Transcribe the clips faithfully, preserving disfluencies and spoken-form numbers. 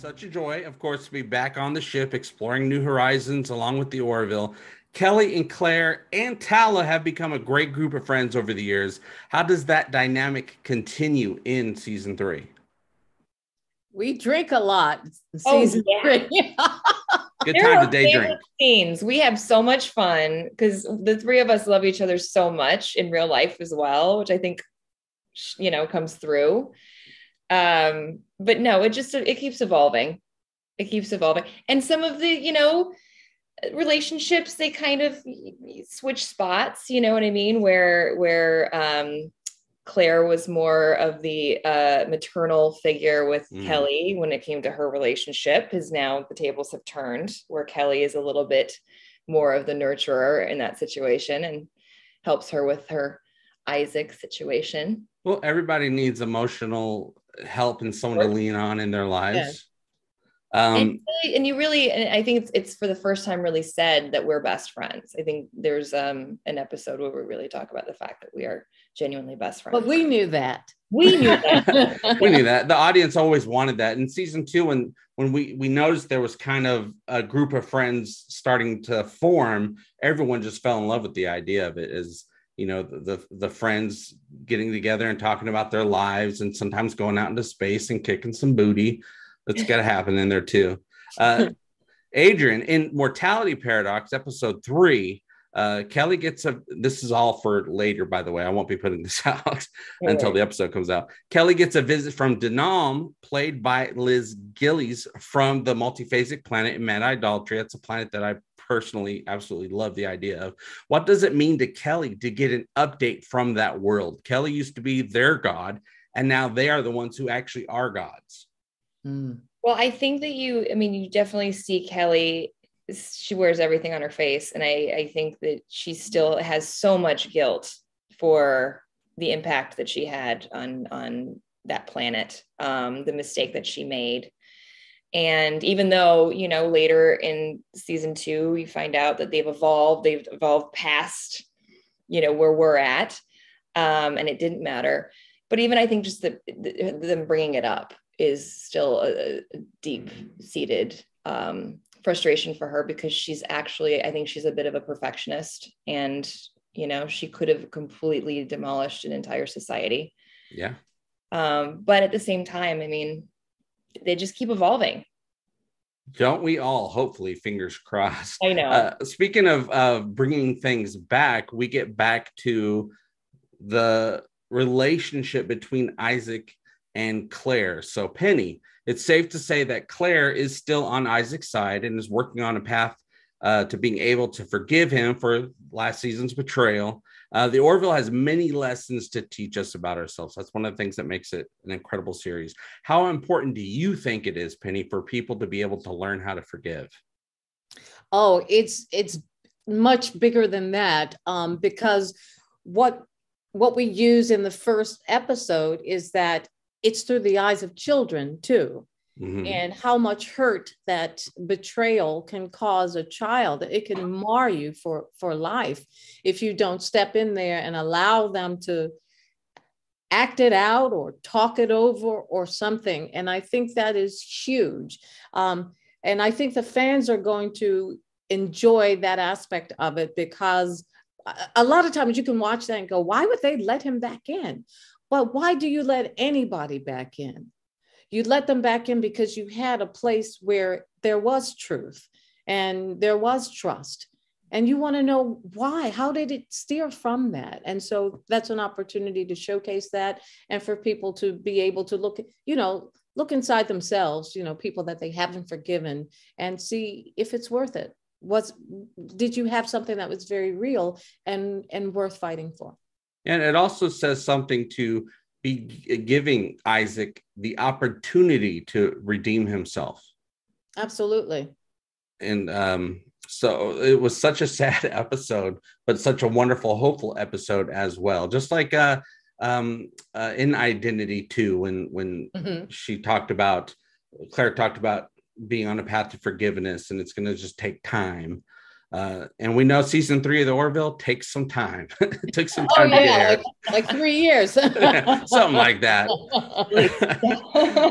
Such a joy, of course, to be back on the ship exploring New Horizons along with the Orville. Kelly and Claire and Tala have become a great group of friends over the years. How does that dynamic continue in season three? We drink a lot in season oh, yeah. three. Good there time to day drink. Scenes. We have so much fun because the three of us love each other so much in real life as well, which I think, you know, comes through. Um, but no, it just, it keeps evolving. It keeps evolving. And some of the, you know, relationships, they kind of switch spots, you know what I mean? Where, where, um, Claire was more of the, uh, maternal figure with mm. Kelly when it came to her relationship, because now the tables have turned where Kelly is a little bit more of the nurturer in that situation and helps her with her Isaac situation. Well, everybody needs emotional help and someone to lean on in their lives. Yeah. Um, and, really, and you really, and I think it's, it's for the first time really said that we're best friends. I think there's um, an episode where we really talk about the fact that we are genuinely best friends. But we knew that. We knew that. we knew that. The audience always wanted that. In season two, when, when we, we noticed there was kind of a group of friends starting to form, everyone just fell in love with the idea of it as, you know, the the friends getting together and talking about their lives and sometimes going out into space and kicking some booty. That's got to happen in there too. Uh, Adrienne, in Mortality Paradox, episode three, uh, Kelly gets a, this is all for later, by the way, I won't be putting this out until the episode comes out. Kelly gets a visit from Denam, played by Liz Gillies from the multiphasic planet Mad Idolatry. It's a planet that I personally absolutely love the idea of. What does it mean to Kelly to get an update from that world? Kelly used to be their god, and now they are the ones who actually are gods. Mm. Well, I think that you, I mean, you definitely see Kelly, she wears everything on her face. And I, I think that she still has so much guilt for the impact that she had on, on that planet, um, the mistake that she made. And even though, you know, later in season two, you find out that they've evolved, they've evolved past, you know, where we're at, um, and it didn't matter. But even I think just the, the, them bringing it up is still a, a deep-seated um, frustration for her, because she's actually, I think she's a bit of a perfectionist, and, you know, she could have completely demolished an entire society. Yeah. Um, but at the same time, I mean, they just keep evolving. Don't we all? Hopefully, fingers crossed. I know. Uh, speaking of uh, bringing things back, we get back to the relationship between Isaac and Claire. So Penny, it's safe to say that Claire is still on Isaac's side and is working on a path uh, to being able to forgive him for last season's betrayal. Uh, the Orville has many lessons to teach us about ourselves. That's one of the things that makes it an incredible series. How important do you think it is, Penny, for people to be able to learn how to forgive? Oh, it's it's much bigger than that, um, because what what we use in the first episode is that it's through the eyes of children, too. Mm-hmm. And how much hurt that betrayal can cause a child. It can mar you for, for life if you don't step in there and allow them to act it out or talk it over or something. And I think that is huge. Um, and I think the fans are going to enjoy that aspect of it, because a lot of times you can watch that and go, why would they let him back in? Well, why do you let anybody back in? You let them back in because you had a place where there was truth and there was trust. And you want to know why, how did it steer from that? And so that's an opportunity to showcase that and for people to be able to look, you know, look inside themselves, you know, people that they haven't forgiven, and see if it's worth it. Was, did you have something that was very real and, and worth fighting for? And it also says something to be giving Isaac the opportunity to redeem himself. Absolutely. And um, so it was such a sad episode, but such a wonderful, hopeful episode as well. Just like uh, um, uh, in Identity two, when, when mm-hmm. she talked about, Claire talked about being on a path to forgiveness, and it's going to just take time. Uh, and we know season three of the Orville takes some time. It took some time oh, yeah, to get like, like three years. Something like that.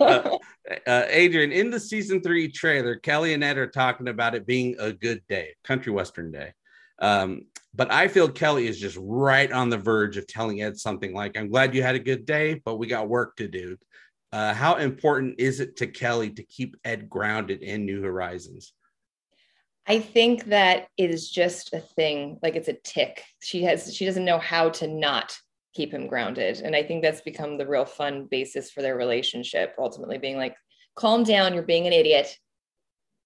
uh, Uh, Adrienne, in the season three trailer, Kelly and Ed are talking about it being a good day, country western day. Um, but I feel Kelly is just right on the verge of telling Ed something like, I'm glad you had a good day, but we got work to do. Uh, how important is it to Kelly to keep Ed grounded in New Horizons? I think that it is just a thing. Like, it's a tick. She has, she doesn't know how to not keep him grounded. And I think that's become the real fun basis for their relationship, ultimately being like, calm down, you're being an idiot.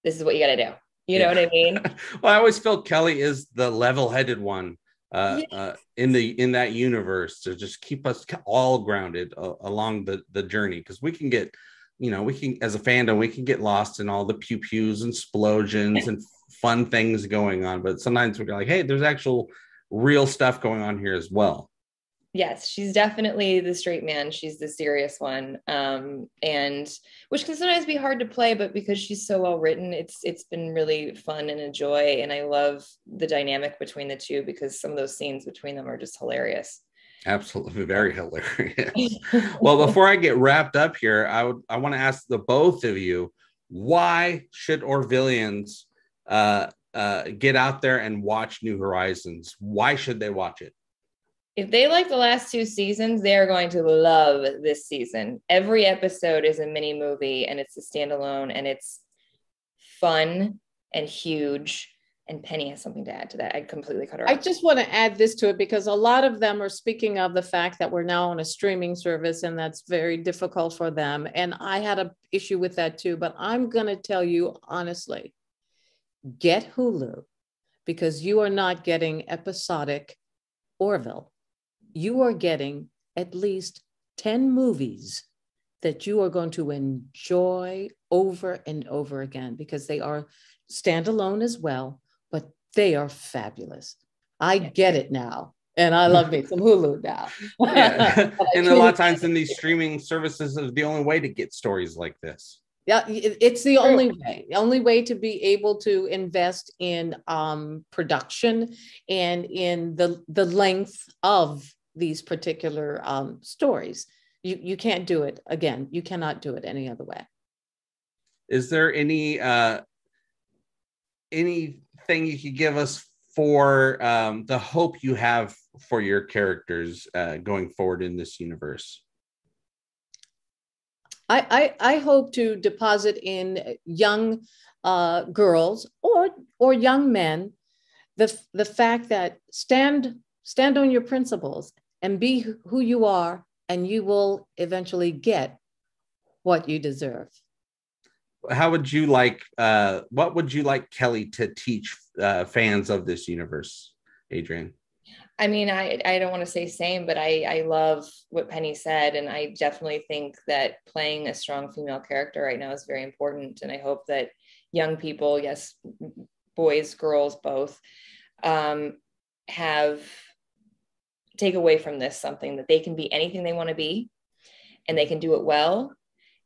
This is what you got to do. You yeah. know what I mean? Well, I always felt Kelly is the level-headed one uh, yes. uh, in the in that universe to just keep us all grounded uh, along the, the journey. Because we can get, you know, we can, as a fandom, we can get lost in all the pew-pews and explosions and fun things going on. But sometimes we're like, hey, there's actual real stuff going on here as well. Yes, she's definitely the straight man. She's the serious one, um, and which can sometimes be hard to play, but because she's so well written, it's it's been really fun and a joy. And I love the dynamic between the two because some of those scenes between them are just hilarious. Absolutely, very hilarious. Well, before I get wrapped up here, I would I want to ask the both of you, why should Orvillians uh, uh, get out there and watch New Horizons? Why should they watch it? If they like the last two seasons, they are going to love this season. Every episode is a mini movie and it's a standalone and it's fun and huge. And Penny has something to add to that. I completely cut her off. I just want to add this to it because a lot of them are speaking of the fact that we're now on a streaming service and that's very difficult for them. And I had an issue with that too, but I'm going to tell you honestly, get Hulu because you are not getting episodic Orville. You are getting at least ten movies that you are going to enjoy over and over again because they are standalone as well, but they are fabulous. I get it now. And I love me some Hulu now. Yeah. And a lot of times in these streaming services is the only way to get stories like this. Yeah, it's the only way, the only way to be able to invest in um, production and in the, the length of these particular um, stories. You, you can't do it again. You cannot do it any other way. Is there any uh, anything you could give us for um, the hope you have for your characters uh, going forward in this universe? I, I, I hope to deposit in young uh, girls or or young men the the fact that stand stand on your principles and be who you are, and you will eventually get what you deserve. How would you like? Uh, what would you like Kelly to teach uh, fans of this universe, Adrienne? I mean, I, I don't want to say same, but I, I love what Penny said. And I definitely think that playing a strong female character right now is very important. And I hope that young people, yes, boys, girls, both, um, have take away from this something that they can be anything they want to be and they can do it well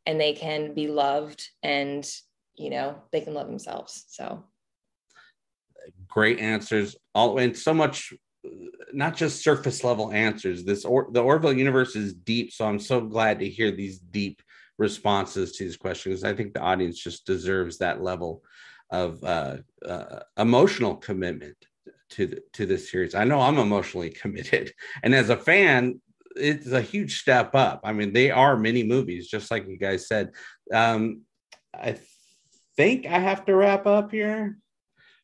and they can be loved and, you know, they can love themselves. So. Great answers. All and so much. Not just surface level answers. This or the Orville universe is deep, so I'm so glad to hear these deep responses to these questions. I think the audience just deserves that level of uh, uh, emotional commitment to the, to this series. I know I'm emotionally committed, and as a fan, it's a huge step up. I mean, they are mini movies, just like you guys said. Um, I th- think I have to wrap up here.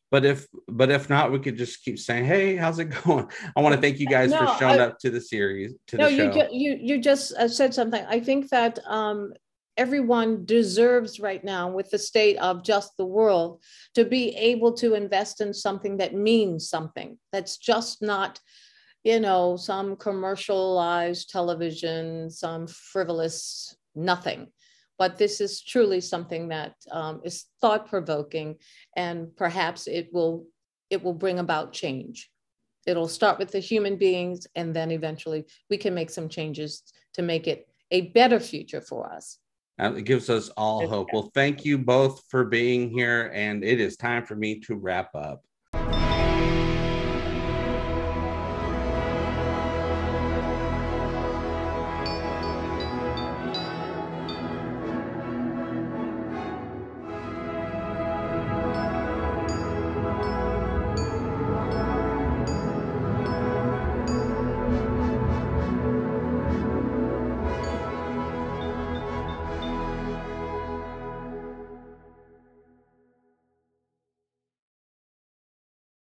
But if but if not, we could just keep saying, hey, how's it going? I want to thank you guys no, for showing I, up to the series, to no, the show. No, you, you, you just said something. I think that um, everyone deserves right now with the state of just the world to be able to invest in something that means something. That's just not, you know, some commercialized television, some frivolous nothing. But this is truly something that um, is thought-provoking, and perhaps it will it will bring about change. It'll start with the human beings, and then eventually we can make some changes to make it a better future for us. It gives us all hope. Well, thank you both for being here, and it is time for me to wrap up.